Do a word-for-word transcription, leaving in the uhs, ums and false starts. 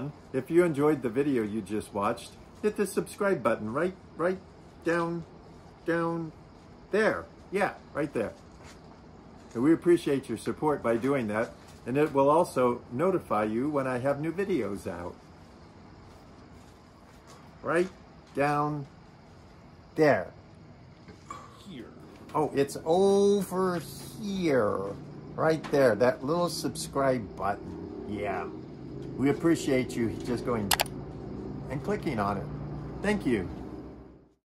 on. If you enjoyed the video you just watched, hit the subscribe button right, right down, down there. Yeah, right there. And we appreciate your support by doing that. And it will also notify you when I have new videos out. Right down there. Here. Oh, it's over here. Right there, that little subscribe button. Yeah. We appreciate you just going and clicking on it. Thank you.